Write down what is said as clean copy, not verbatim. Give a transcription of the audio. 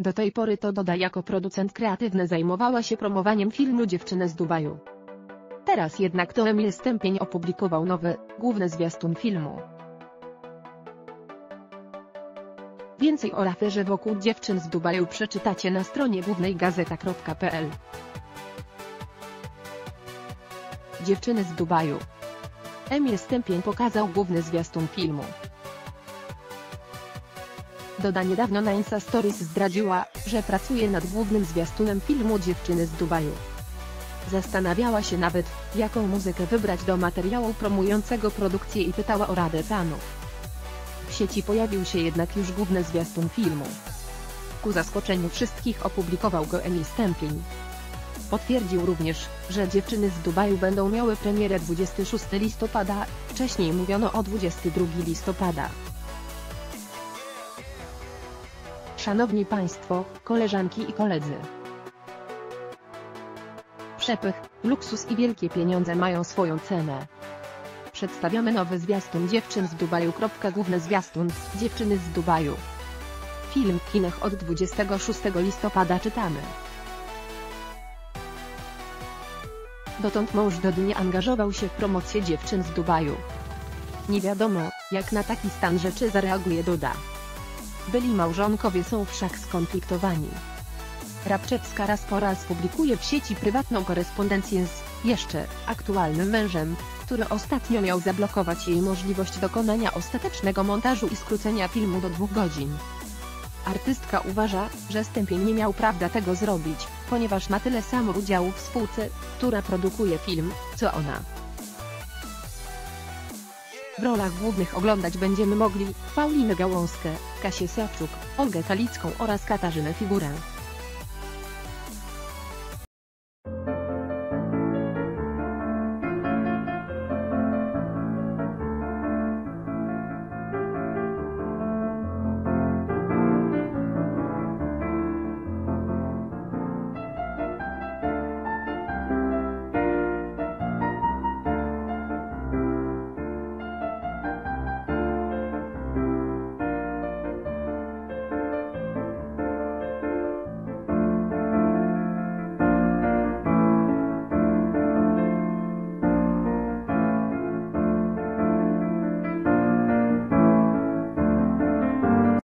Do tej pory to Doda jako producent kreatywny zajmowała się promowaniem filmu Dziewczyny z Dubaju. Teraz jednak to Emil Stępień opublikował nowy, główny zwiastun filmu. Więcej o aferze wokół dziewczyn z Dubaju przeczytacie na stronie głównej Gazeta.pl. Dziewczyny z Dubaju. Emil Stępień pokazał główny zwiastun filmu. Doda niedawno na Insta Stories zdradziła, że pracuje nad głównym zwiastunem filmu Dziewczyny z Dubaju. Zastanawiała się nawet, jaką muzykę wybrać do materiału promującego produkcję i pytała o Radę Panów. W sieci pojawił się jednak już główny zwiastun filmu. Ku zaskoczeniu wszystkich opublikował go Emil Stępień. Potwierdził również, że Dziewczyny z Dubaju będą miały premierę 26 listopada, wcześniej mówiono o 22 listopada. Szanowni Państwo, koleżanki i koledzy. Przepych, luksus i wielkie pieniądze mają swoją cenę. Przedstawiamy nowy zwiastun Dziewczyn z Dubaju. Główny zwiastun Dziewczyny z Dubaju. Film w kinach od 26 listopada czytamy. Dotąd mąż Dody nie angażował się w promocję Dziewczyn z Dubaju. Nie wiadomo, jak na taki stan rzeczy zareaguje Doda. Byli małżonkowie są wszak skonfliktowani. Rabczewska raz po raz publikuje w sieci prywatną korespondencję z, jeszcze, aktualnym mężem, który ostatnio miał zablokować jej możliwość dokonania ostatecznego montażu i skrócenia filmu do 2 godzin. Artystka uważa, że Stępień nie miał prawa tego zrobić, ponieważ ma tyle samo udziału w spółce, która produkuje film, co ona. W rolach głównych oglądać będziemy mogli Paulinę Gałązkę, Kasię Sawczuk, Olgę Kalicką oraz Katarzynę Figurę.